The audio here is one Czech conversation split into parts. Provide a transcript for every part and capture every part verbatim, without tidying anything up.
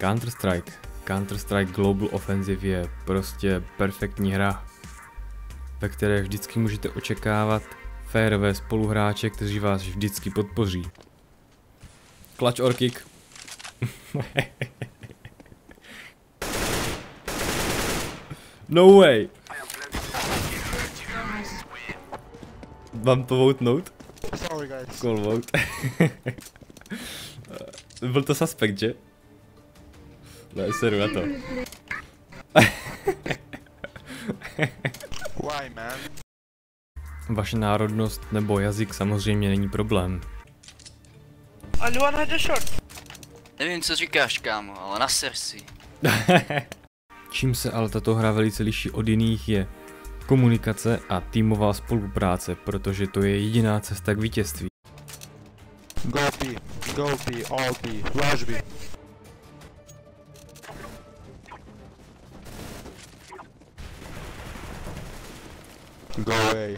Counter-Strike. Counter-Strike Global Offensive je prostě perfektní hra, ve které vždycky můžete očekávat férové spoluhráče, kteří vás vždycky podpoří. Clutch or kick. No way. Mám to voutnout? Sorry guys. Call vote. Byl to suspekt, že? Ne, seru na to. Why, man? Vaše národnost nebo jazyk samozřejmě není problém. Aluan hade short. Nevím, co říkáš, kámo, ale na srdci. Čím se ale tato hra velice liší od jiných, je komunikace a týmová spolupráce, protože to je jediná cesta k vítězství. Go B, go B, all B, large B. Go away.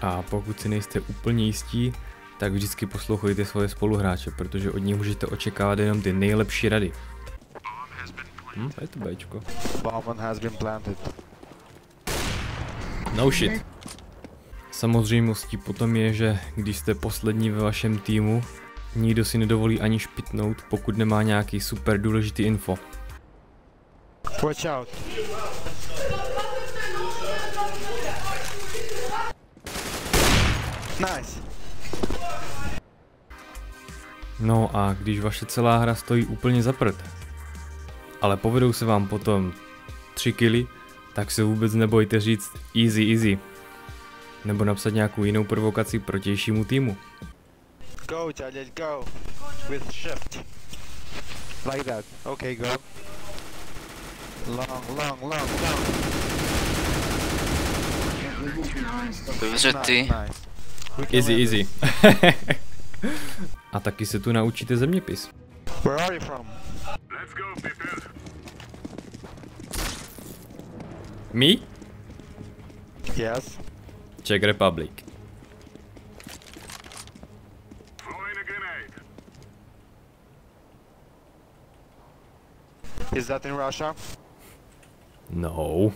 A pokud si nejste úplně jistí, tak vždycky poslouchejte svoje spoluhráče, protože od nich můžete očekávat jenom ty nejlepší rady. Hm, je to Bčko. Bomb has been planted. No shit. Samozřejmostí potom je, že když jste poslední ve vašem týmu, nikdo si nedovolí ani špitnout, pokud nemá nějaký super důležitý info. Watch out. Nice. No a když vaše celá hra stojí úplně za prd, ale povedou se vám potom tři killy, tak se vůbec nebojte říct easy easy. Nebo napsat nějakou jinou provokaci protějšímu týmu. Go, Jalil, go. With shift. Like that. Okay, go. Long, long, long, long. Dobře ty. Easy, easy. A taky se tu naučíte zeměpis. Where are you from? Let's go, people. Me? Yes. Czech Republic. Throwing a grenade. Is that in Russia? No.